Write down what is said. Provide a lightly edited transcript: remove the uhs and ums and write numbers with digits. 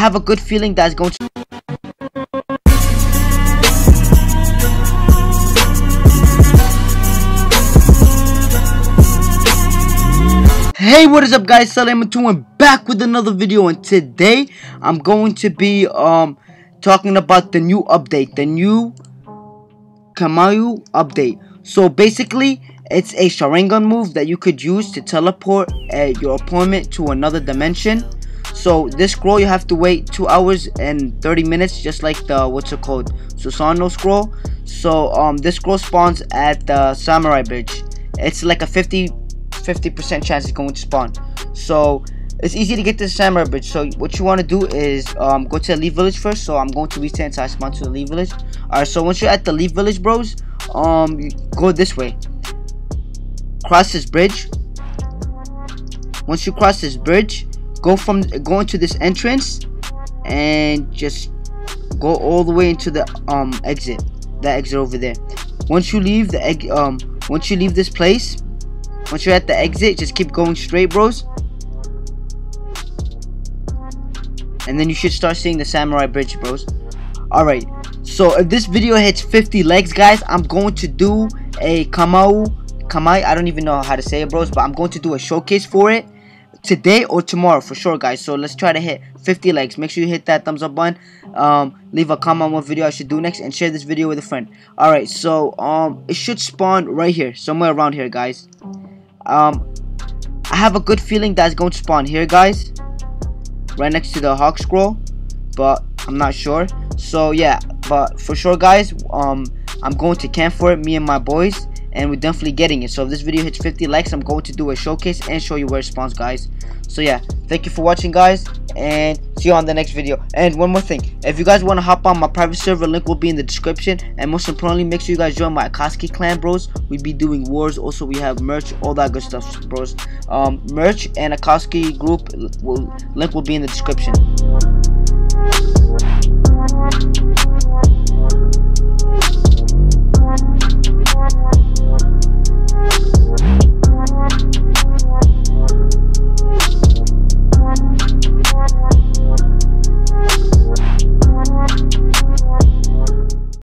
have a good feeling that's going to. Hey, what is up guys, Salim2 and back with another video, and today I'm going to be talking about the new update, the new Kamayu update. So basically it's a Sharingan move that you could use to teleport your opponent to another dimension. So this scroll you have to wait 2 hours and 30 minutes, just like the Susanoo scroll. So this scroll spawns at the samurai bridge. It's like a 50% chance it's going to spawn. So it's easy to get to the samurai bridge. So what you want to do is go to the leaf village first. So I'm going to reset until I spawn to the leaf village. Alright, so once you're at the leaf village, bros, you go this way, cross this bridge. Once you cross this bridge, go into this entrance and just go all the way into the exit, that exit over there. Once you leave the this place, once you're at the exit, just keep going straight, bros, and then you should start seeing the samurai bridge, bros. Alright, so if this video hits 50 likes, guys, I'm going to do a Kamui, I don't even know how to say it, bros, but I'm going to do a showcase for it today or tomorrow for sure, guys. So let's try to hit 50 likes. Make sure you hit that thumbs up button, leave a comment on what video I should do next, and share this video with a friend. Alright, so it should spawn right here, somewhere around here, guys. I have a good feeling that's going to spawn here, guys, right next to the hawk scroll, but I'm not sure. So yeah, but for sure, guys, I'm going to camp for it, me and my boys, and we're definitely getting it. So if this video hits 50 likes, I'm going to do a showcase and show you where it spawns, guys. So yeah, thank you for watching, guys, and see you on the next video. And one more thing, if you guys want to hop on my private server, link will be in the description. And most importantly, make sure you guys join my Akatsuki clan, bros. We be doing wars, also we have merch, all that good stuff, bros. Merch and Akatsuki group link will be in the description.